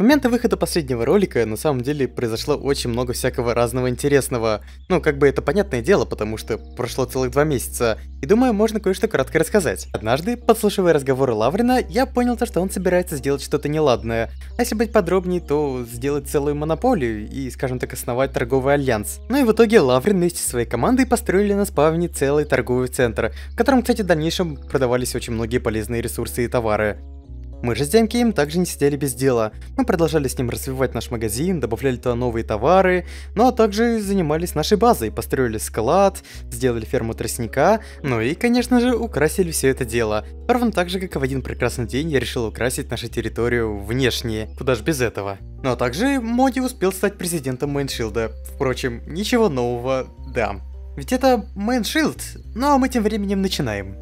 момента выхода последнего ролика на самом деле произошло очень много всякого разного интересного. Ну, как бы это понятное дело, потому что прошло целых 2 месяца, и думаю, можно кое-что кратко рассказать. Однажды, подслушивая разговоры Лаврина, я понял то, что он собирается сделать что-то неладное. А если быть подробнее, то сделать целую монополию и, скажем так, основать торговый альянс. Ну и в итоге Лаврин вместе со своей командой построили на спавне целый торговый центр, в котором, кстати, в дальнейшем продавались очень многие полезные ресурсы и товары. Мы же с Диамкеем также не сидели без дела. Мы продолжали с ним развивать наш магазин, добавляли туда новые товары, ну а также занимались нашей базой, построили склад, сделали ферму тростника, ну и, конечно же, украсили все это дело. Ровно так же, как и в один прекрасный день я решил украсить нашу территорию внешне, куда ж без этого. Ну а также Моди успел стать президентом Майншилда. Впрочем, ничего нового, да. Ведь это Майншилд, ну а мы тем временем начинаем.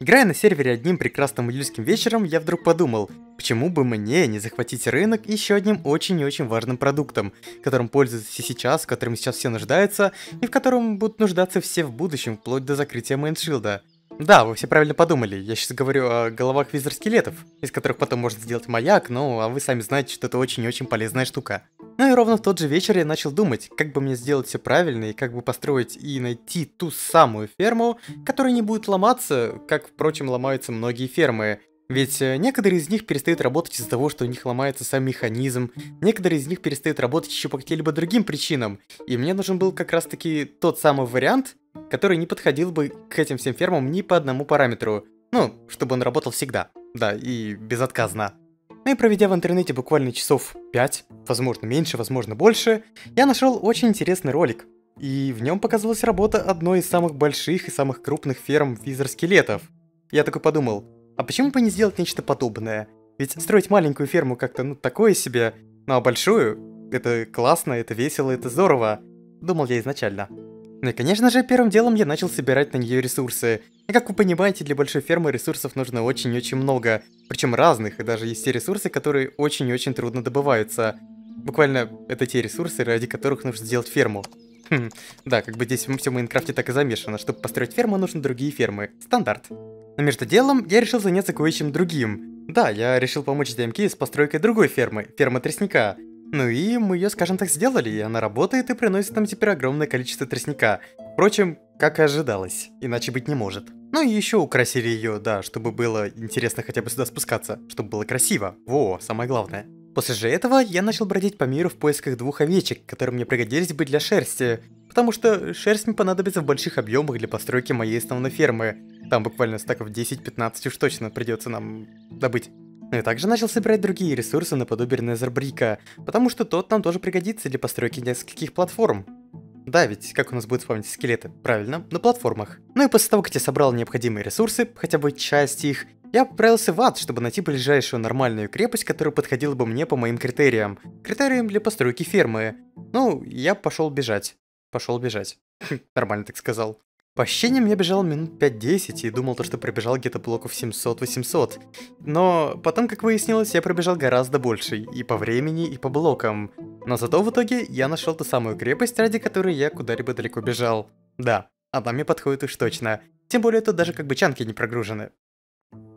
Играя на сервере одним прекрасным июльским вечером, я вдруг подумал, почему бы мне не захватить рынок еще одним очень и очень важным продуктом, которым пользуются сейчас, которым сейчас все нуждаются, и в котором будут нуждаться все в будущем, вплоть до закрытия Майншилда. Да, вы все правильно подумали, я сейчас говорю о головах визер-скелетов, из которых потом можно сделать маяк, ну а вы сами знаете, что это очень и очень полезная штука. Ну и ровно в тот же вечер я начал думать, как бы мне сделать все правильно и как бы построить и найти ту самую ферму, которая не будет ломаться, как, впрочем, ломаются многие фермы. Ведь некоторые из них перестают работать из-за того, что у них ломается сам механизм, некоторые из них перестают работать еще по каким-либо другим причинам, и мне нужен был как раз-таки тот самый вариант, который не подходил бы к этим всем фермам ни по одному параметру. Ну, чтобы он работал всегда, да, и безотказно. Ну и проведя в интернете буквально часов 5, возможно меньше, возможно больше, я нашел очень интересный ролик. И в нем показывалась работа одной из самых больших и самых крупных ферм визер-скелетов. Я такой подумал, а почему бы не сделать нечто подобное? Ведь строить маленькую ферму как-то, ну, такое себе, ну а большую, это классно, это весело, это здорово. Думал я изначально. Ну и, конечно же, первым делом я начал собирать на нее ресурсы. И как вы понимаете, для большой фермы ресурсов нужно очень-очень много. Причем разных, и даже есть те ресурсы, которые очень-очень трудно добываются. Буквально, это те ресурсы, ради которых нужно сделать ферму. Хм, да, как бы здесь все в Майнкрафте так и замешано. Чтобы построить ферму, нужны другие фермы. Стандарт. Но между делом я решил заняться кое-чем другим. Да, я решил помочь Диамки с постройкой другой фермы, фермы тростника. Ну и мы ее, скажем так, сделали, и она работает и приносит нам теперь огромное количество тростника. Впрочем, как и ожидалось, иначе быть не может. Ну и еще украсили ее, да, чтобы было интересно хотя бы сюда спускаться, чтобы было красиво. Во, самое главное. После же этого я начал бродить по миру в поисках 2 овечек, которые мне пригодились бы для шерсти. Потому что шерсть мне понадобится в больших объемах для постройки моей основной фермы. Там буквально стаков 10-15 уж точно придется нам добыть. Ну и также начал собирать другие ресурсы наподобие Незербрика, потому что тот нам тоже пригодится для постройки нескольких платформ. Да, ведь как у нас будут вспомнить скелеты, правильно, на платформах. Ну и после того, как я собрал необходимые ресурсы, хотя бы часть их, я отправился в ад, чтобы найти ближайшую нормальную крепость, которая подходила бы мне по моим критериям. Критериям для постройки фермы. Ну, я пошел бежать. Пошел бежать. Нормально так сказал. По ощущениям, я бежал минут 5-10 и думал, что пробежал где-то блоков 700-800. Но потом, как выяснилось, я пробежал гораздо больше, и по времени, и по блокам. Но зато в итоге я нашел ту самую крепость, ради которой я куда-либо далеко бежал. Да, она мне подходит уж точно. Тем более, тут даже как бы чанки не прогружены.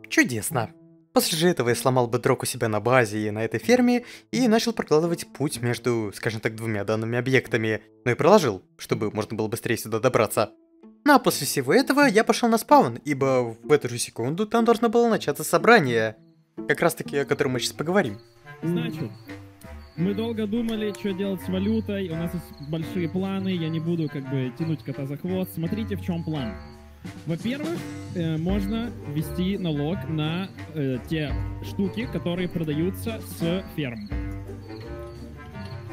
Чудесно. После же этого я сломал бедрок у себя на базе и на этой ферме, и начал прокладывать путь между, скажем так, 2 данными объектами. Ну и проложил, чтобы можно было быстрее сюда добраться. Ну а после всего этого я пошел на спаун, ибо в эту же секунду там должно было начаться собрание. Как раз таки, о котором мы сейчас поговорим. Значит, мы долго думали, что делать с валютой, у нас есть большие планы, я не буду как бы тянуть кота за хвост. Смотрите, в чем план. Во-первых, можно ввести налог на те штуки, которые продаются с ферм.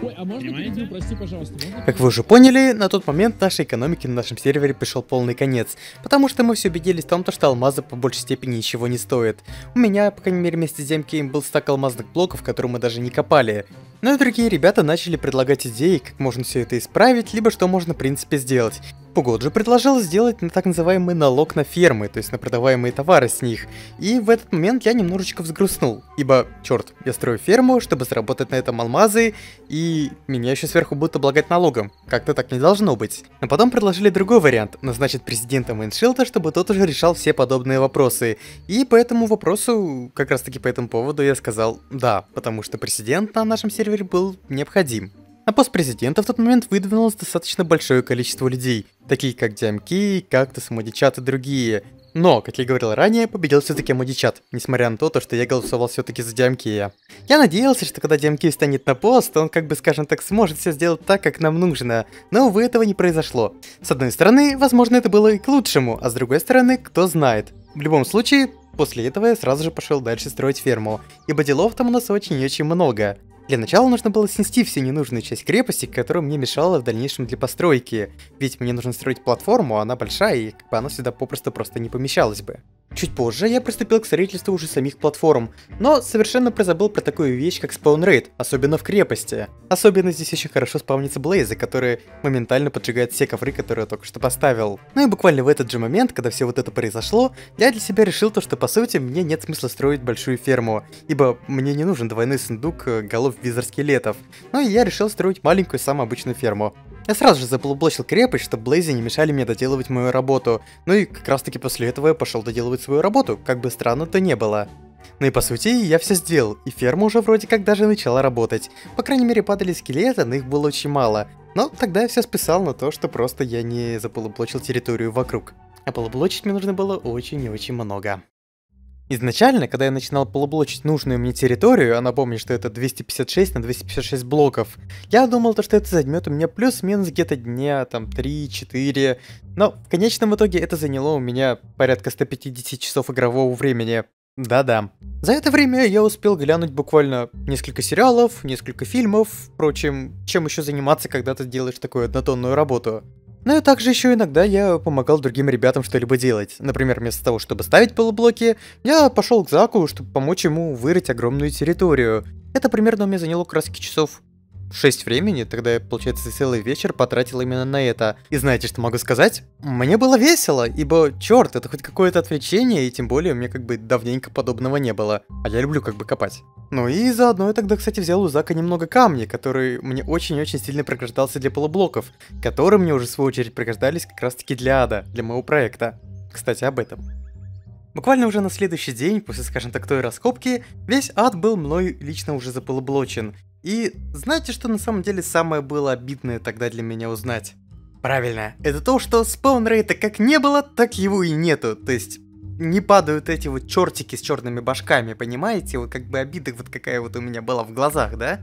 Ой, а можно перейти? Прости, пожалуйста. Можно... Как вы уже поняли, на тот момент нашей экономики на нашем сервере пришел полный конец, потому что мы все убедились в том, что алмазы по большей степени ничего не стоят. У меня, по крайней мере, вместе с Диамкеем был стак алмазных блоков, которые мы даже не копали. Но и другие ребята начали предлагать идеи, как можно все это исправить, либо что можно в принципе сделать. группа Годжи предложила сделать так называемый налог на фермы, то есть на продаваемые товары с них. И в этот момент я немножечко взгрустнул, ибо, черт, я строю ферму, чтобы заработать на этом алмазы, и меня еще сверху будут облагать налогом. Как-то так не должно быть. Но потом предложили другой вариант, назначить президента Майншилда, чтобы тот уже решал все подобные вопросы. И по этому вопросу, как раз таки по этому поводу, я сказал «да», потому что президент на нашем сервере был необходим. На пост президента в тот момент выдвинулось достаточно большое количество людей, такие как Диамки, Кактус, Модичат и другие. Но, как я говорил ранее, победил все-таки Модичат, несмотря на то, что я голосовал все-таки за Диамкея. Я надеялся, что когда Диамкей встанет на пост, он, как бы скажем так, сможет все сделать так, как нам нужно. Но, увы, этого не произошло. С одной стороны, возможно, это было и к лучшему, а с другой стороны, кто знает. В любом случае, после этого я сразу же пошел дальше строить ферму, ибо делов там у нас очень-очень много. Для начала нужно было снести всю ненужную часть крепости, которая мне мешала в дальнейшем для постройки, ведь мне нужно строить платформу, она большая и как бы она сюда попросту просто не помещалась бы. Чуть позже я приступил к строительству уже самих платформ, но совершенно позабыл про такую вещь, как спаун-рейд, особенно в крепости. Особенно здесь еще хорошо спавнятся блейзы, которые моментально поджигают все ковры, которые я только что поставил. Ну и буквально в этот же момент, когда все вот это произошло, я для себя решил то, что по сути мне нет смысла строить большую ферму, ибо мне не нужен двойной сундук голов визор-скелетов. Ну и я решил строить маленькую самую обычную ферму. Я сразу же заполублочил крепость, чтобы блейзы не мешали мне доделывать мою работу, ну и как раз таки после этого я пошел доделывать свою работу, как бы странно то не было. Ну и по сути я все сделал, и ферма уже вроде как даже начала работать, по крайней мере падали скелеты, но их было очень мало, но тогда я все списал на то, что просто я не заполублочил территорию вокруг, а полублочить мне нужно было очень и очень много. Изначально, когда я начинал полублочить нужную мне территорию, а напомню, что это 256 на 256 блоков, я думал, что это займет у меня плюс-минус где-то дня, там, 3-4, но в конечном итоге это заняло у меня порядка 150 часов игрового времени. Да-да. За это время я успел глянуть буквально несколько сериалов, несколько фильмов, впрочем, чем еще заниматься, когда ты делаешь такую однотонную работу. Ну и также еще иногда я помогал другим ребятам что-либо делать. Например, вместо того, чтобы ставить полублоки, я пошел к Заку, чтобы помочь ему вырыть огромную территорию. Это примерно у меня заняло краски часов 6 времени, тогда я, получается, целый вечер потратил именно на это. И знаете, что могу сказать? Мне было весело, ибо, черт, это хоть какое-то отвлечение, и тем более у меня как бы давненько подобного не было. А я люблю как бы копать. Ну и заодно я тогда, кстати, взял у Зака немного камня, который мне очень-очень сильно пригождался для полублоков, которые мне уже в свою очередь пригождались как раз-таки для ада, для моего проекта. Кстати, об этом. Буквально уже на следующий день, после, скажем так, той раскопки, весь ад был мной лично уже заполублочен. И знаете, что на самом деле самое было обидное тогда для меня узнать? Правильно, это то, что спаун-рейта как не было, так его и нету, то есть не падают эти вот чертики с черными башками, понимаете? Вот как бы обида вот какая вот у меня была в глазах, да?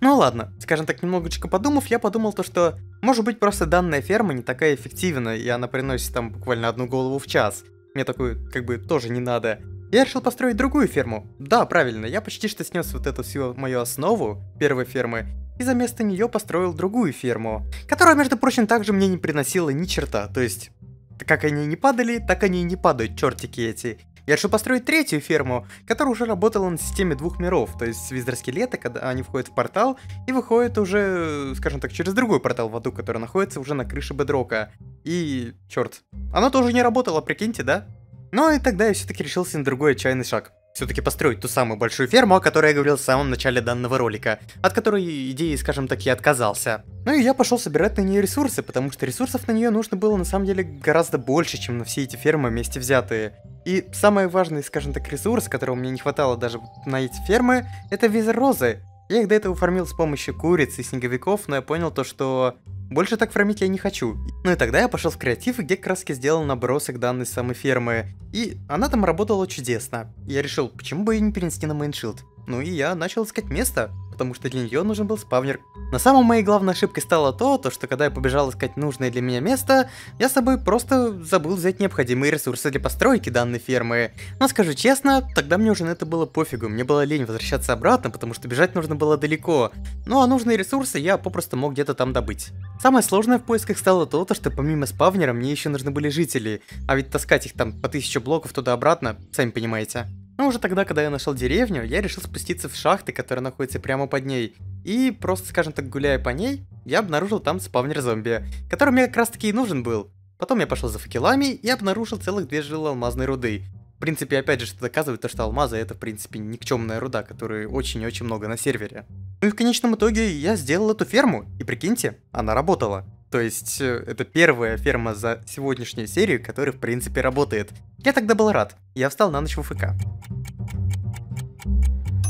Ну ладно, скажем так, немножечко подумав, я подумал то, что может быть просто данная ферма не такая эффективна, и она приносит там буквально одну голову в час. Мне такую как бы тоже не надо. Я решил построить другую ферму. Да, правильно, я почти что снес вот эту всю мою основу первой фермы и за место нее построил другую ферму, которая, между прочим, также мне не приносила ни черта. То есть, как они не падали, так они и не падают, чертики эти. Я решил построить третью ферму, которая уже работала на системе двух миров, то есть визор-скелеты, когда они входят в портал и выходят уже, скажем так, через другой портал в аду, который находится уже на крыше бедрока. И, черт, оно тоже не работало, прикиньте, да? Ну и тогда я все-таки решился на другой отчаянный шаг. Все-таки построить ту самую большую ферму, о которой я говорил в самом начале данного ролика, от которой идеи, скажем так, я отказался. Ну и я пошел собирать на нее ресурсы, потому что ресурсов на нее нужно было на самом деле гораздо больше, чем на все эти фермы вместе взятые. И самый важный, скажем так, ресурс, которого мне не хватало даже на эти фермы, это визор-розы. Я их до этого фармил с помощью куриц и снеговиков, но я понял то, что больше так фармить я не хочу. Ну и тогда я пошел в креатив, где как раз сделал набросок данной самой фермы. И она там работала чудесно. Я решил, почему бы ее не перенести на Майншилд. Ну и я начал искать место, потому что для нее нужен был спавнер. Но самой моей главной ошибкой стало то, что когда я побежал искать нужное для меня место, я с собой просто забыл взять необходимые ресурсы для постройки данной фермы. Но скажу честно, тогда мне уже на это было пофигу, мне было лень возвращаться обратно, потому что бежать нужно было далеко. Ну а нужные ресурсы я попросту мог где-то там добыть. Самое сложное в поисках стало то, что помимо спавнера мне еще нужны были жители, а ведь таскать их там по 1000 блоков туда-обратно, сами понимаете. Но уже тогда, когда я нашел деревню, я решил спуститься в шахты, которые находятся прямо под ней. И просто, скажем так, гуляя по ней, я обнаружил там спавнер зомби, который мне как раз таки и нужен был. Потом я пошел за факелами и обнаружил целых 2 жилы алмазной руды. В принципе, опять же, что доказывает то, что алмазы это, в принципе, никчемная руда, которой очень и очень много на сервере. Ну и в конечном итоге я сделал эту ферму, и прикиньте, она работала. То есть, это первая ферма за сегодняшнюю серию, которая, в принципе, работает. Я тогда был рад. Я встал на ночь в ФК.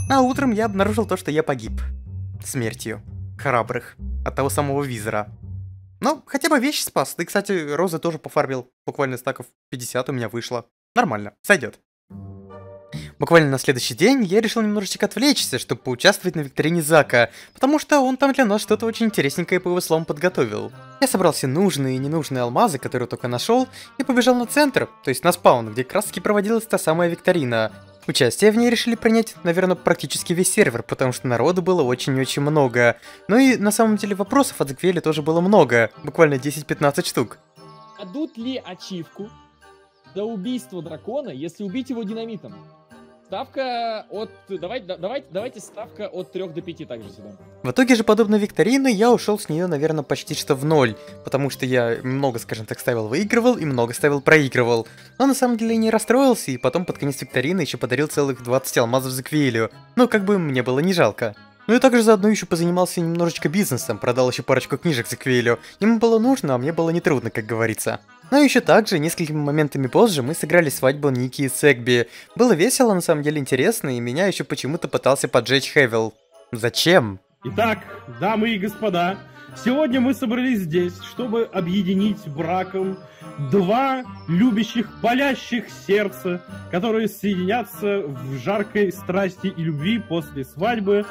А утром я обнаружил то, что я погиб. Смертью. Храбрых. От того самого визора. Но хотя бы вещи спас. Ты, кстати, розы тоже пофармил. Буквально стаков 50 у меня вышло. Нормально, сойдет. Буквально на следующий день я решил немножечко отвлечься, чтобы поучаствовать на викторине Зака, потому что он там для нас что-то очень интересненькое по его словам подготовил. Я собрал все нужные и ненужные алмазы, которые только нашел, и побежал на центр, то есть на спаун, где как раз таки проводилась та самая викторина. Участие в ней решили принять, наверное, практически весь сервер, потому что народу было очень-очень много. Ну и на самом деле вопросов от Заквеля тоже было много, буквально 10-15 штук. Дадут ли ачивку за убийство дракона, если убить его динамитом? Ставка от... Давайте ставка от 3 до 5 также сюда. В итоге же, подобно викторины, я ушел с нее, наверное, почти что в ноль. Потому что я много, скажем так, ставил выигрывал и много ставил проигрывал. Но на самом деле не расстроился, и потом под конец викторины еще подарил целых 20 алмазов Заквейлю. Ну, как бы мне было не жалко. Ну и также заодно еще позанимался немножечко бизнесом, продал еще парочку книжек Заквейлю. Ему было нужно, а мне было нетрудно, как говорится. Ну и еще также, несколькими моментами позже, мы сыграли свадьбу Ники и Сегби. Было весело, на самом деле интересно, и меня еще почему-то пытался поджечь Хэвил. Зачем? Итак, дамы и господа, сегодня мы собрались здесь, чтобы объединить браком 2 любящих, болящих сердца, которые соединятся в жаркой страсти и любви после свадьбы,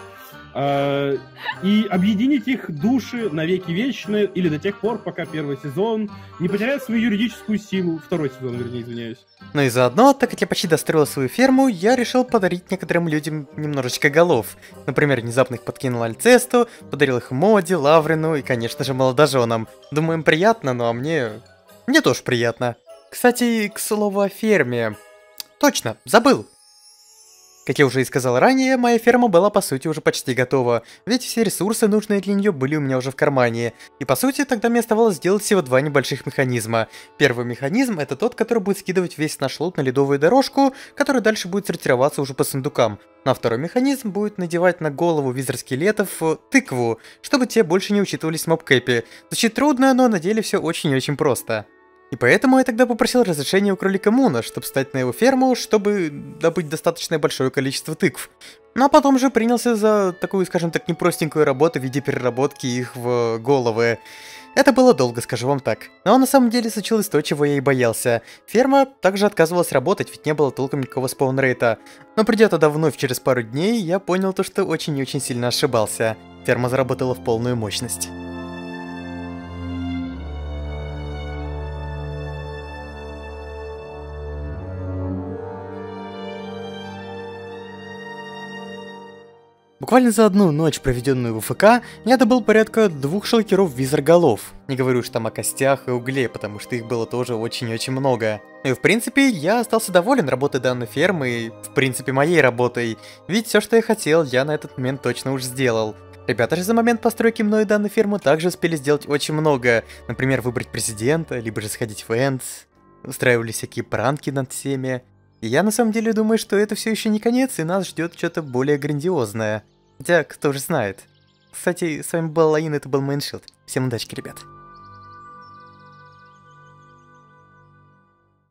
и объединить их души навеки вечные, или до тех пор, пока первый сезон не потеряет свою юридическую силу. Второй сезон, вернее, извиняюсь. Ну и заодно, так как я почти достроил свою ферму, я решил подарить некоторым людям немножечко голов. Например, внезапно их подкинул Альцесту, подарил их Моди, Лаврину и, конечно же, молодоженам. Думаю, им приятно, ну а мне тоже приятно. Кстати, к слову о ферме. Точно, забыл. Как я уже и сказал ранее, моя ферма была по сути уже почти готова, ведь все ресурсы, нужные для нее, были у меня уже в кармане. И по сути, тогда мне оставалось сделать всего 2 небольших механизма. Первый механизм — это тот, который будет скидывать весь наш лут на ледовую дорожку, которая дальше будет сортироваться уже по сундукам. На второй механизм будет надевать на голову визор-скелетов тыкву, чтобы те больше не учитывались в мобкэпе. Звучит трудно, но на деле все очень-очень просто. И поэтому я тогда попросил разрешения у Кролика Муна, чтобы встать на его ферму, чтобы добыть достаточное большое количество тыкв. Ну а потом же принялся за такую, скажем так, непростенькую работу в виде переработки их в головы. Это было долго, скажу вам так. Но на самом деле случилось то, чего я и боялся. Ферма также отказывалась работать, ведь не было толком никакого спаун-рейта. Но придя туда вновь через пару дней, я понял то, что очень и очень сильно ошибался. Ферма заработала в полную мощность. Буквально за одну ночь, проведенную в ФК, я добыл порядка 2 шелкеров визорголов. Не говорю уж там о костях и угле, потому что их было тоже очень-очень много. И в принципе, я остался доволен работой данной фермы и, в принципе, моей работой. Ведь все, что я хотел, я на этот момент точно уж сделал. Ребята же за момент постройки мной данной фермы также успели сделать очень много. Например, выбрать президента, либо же сходить в Энс. Устраивали всякие пранки над всеми. И я на самом деле думаю, что это все еще не конец, и нас ждет что-то более грандиозное. Хотя, кто же знает. Кстати, с вами был Aloin, это был Майншилд. Всем удачи, ребят.